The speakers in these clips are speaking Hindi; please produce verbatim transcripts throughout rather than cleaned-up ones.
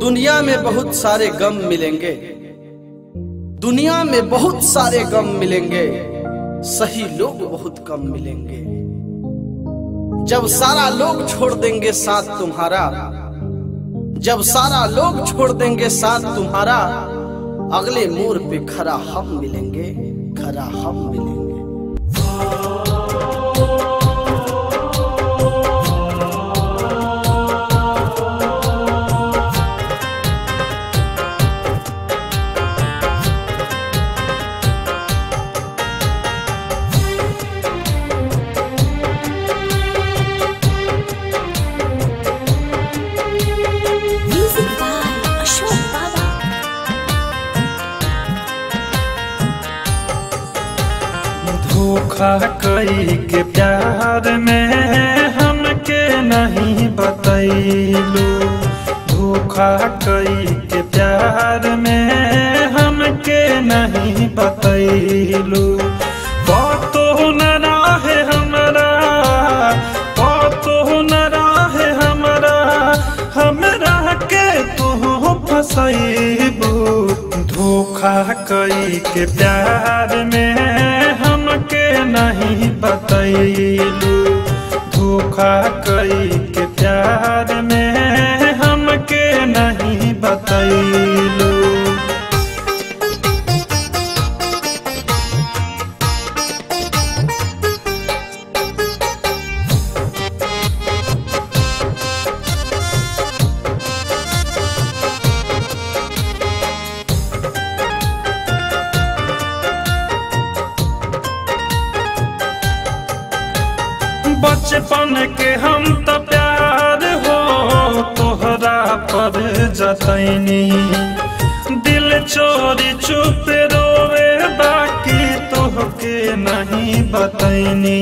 दुनिया में बहुत सारे गम मिलेंगे, दुनिया में बहुत सारे गम मिलेंगे, सही लोग बहुत कम मिलेंगे। जब सारा लोग छोड़ देंगे साथ तुम्हारा, जब सारा लोग छोड़ देंगे साथ तुम्हारा, अगले मोड़ पे खरा हम मिलेंगे, खरा हम मिलेंगे। धोखा करी के प्यार में हमके नहीं बतैलू, धोखा करी के प्यार में हमके नहीं बतैलू। पतो न रहे हमरा, पतो न रहे हमरा, हमरा के तू फसैबू। धोखा करी के प्यार में के नहीं बतैलू, धोखा कई के प्यार में हमके नहीं बतैलू। बचपन के हम तो प्यार हो तोहरा पर जतैनी, दिल चोरी चुप रोवे बाकी तोहके नहीं बतैनी।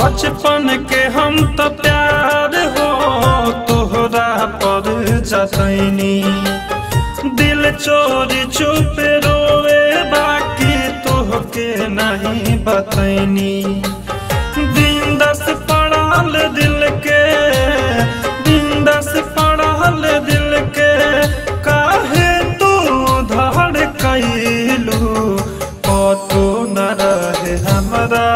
बचपन के हम तो प्यार हो तोहरा पर जतैनी, दिल चोरी चुप रोवे बाकी के नहीं बतैनी। दिन दस पड़ाल दिल के, दिन दस पड़ाल दिल के, काहे तू धड़ कैलू। पतो न रहे हमरा,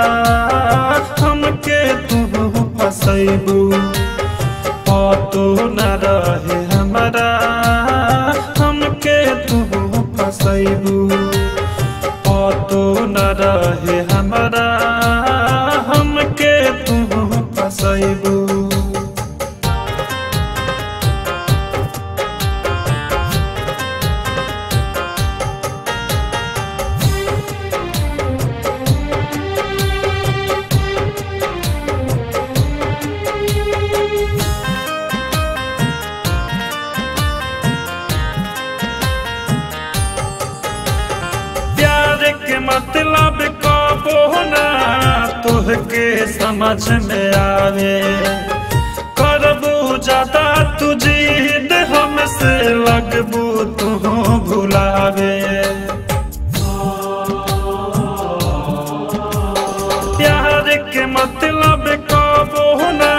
हमके तू फसैबू। पतो न रहे हमरा, हमके तू फसैबू। पतो न रहे हमरा, हमके तू फसैबू। मतलब काबो ना तुहके समझ में आवे, करबू ज्यादा तू जिद हमसे लगबू तू भुलावे। प्यार के मतलब काबो ना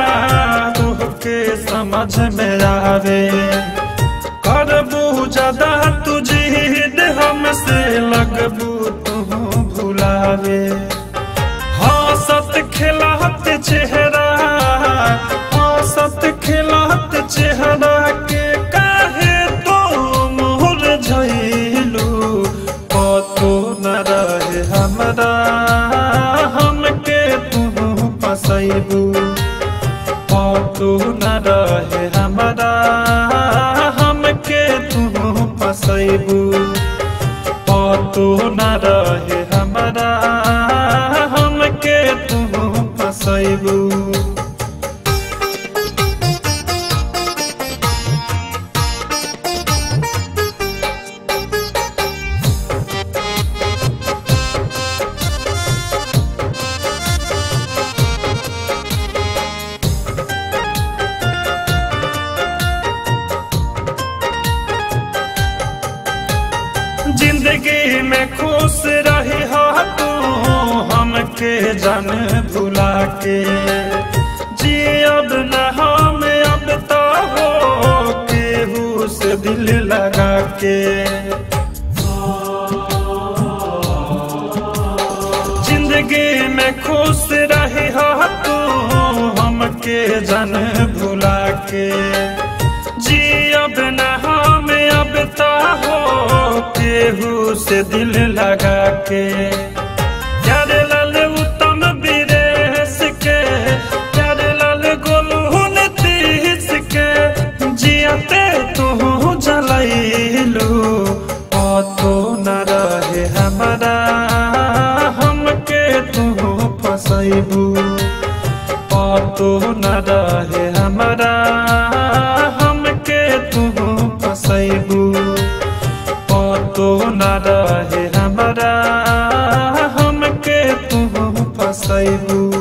तुहके समझ में आवे, करबू ज्यादा तू जिद हमसे लगबू भुलावे। हंसत खिलात चेहरा, हंसत खिलात चेहरा के काहे तो मुरझैलू। पतो न रहे हमरा, हमके तू फसैबू। पतो न रहे हमरा, हमके तू फसैबू। पतो न रहे हमरा, हमके तू फसैबू। जिंदगी में खुश रही हो तू, हम के जान भुला के जी अब न हम अब तो हो केहू से दिल लगा के जिंदगी में खुश रही हो तू हमके जान भुला के जी अब न हम अब तो हो केहू से दिल लगा के तो न रहे हमारा हमके तुम फसैबू तो न रहे हमारा हमके तुम फसैबू।